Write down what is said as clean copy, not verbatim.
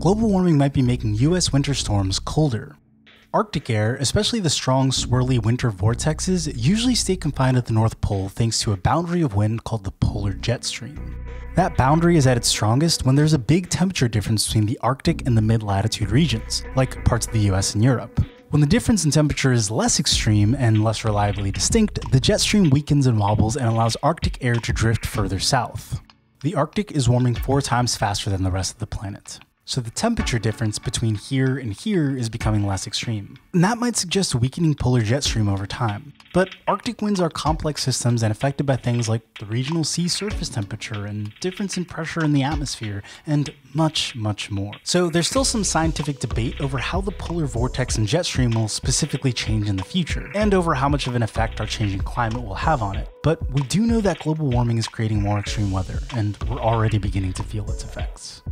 Global warming might be making US winter storms colder. Arctic air, especially the strong, swirly winter vortexes, usually stay confined at the North Pole thanks to a boundary of wind called the polar jet stream. That boundary is at its strongest when there's a big temperature difference between the Arctic and the mid-latitude regions, like parts of the US and Europe. When the difference in temperature is less extreme and less reliably distinct, the jet stream weakens and wobbles and allows Arctic air to drift further south. The Arctic is warming 4 times faster than the rest of the planet. So the temperature difference between here and here is becoming less extreme. And that might suggest a weakening polar jet stream over time. But Arctic winds are complex systems and affected by things like the regional sea surface temperature and difference in pressure in the atmosphere, and much, much more. So there's still some scientific debate over how the polar vortex and jet stream will specifically change in the future, and over how much of an effect our changing climate will have on it. But we do know that global warming is creating more extreme weather, and we're already beginning to feel its effects.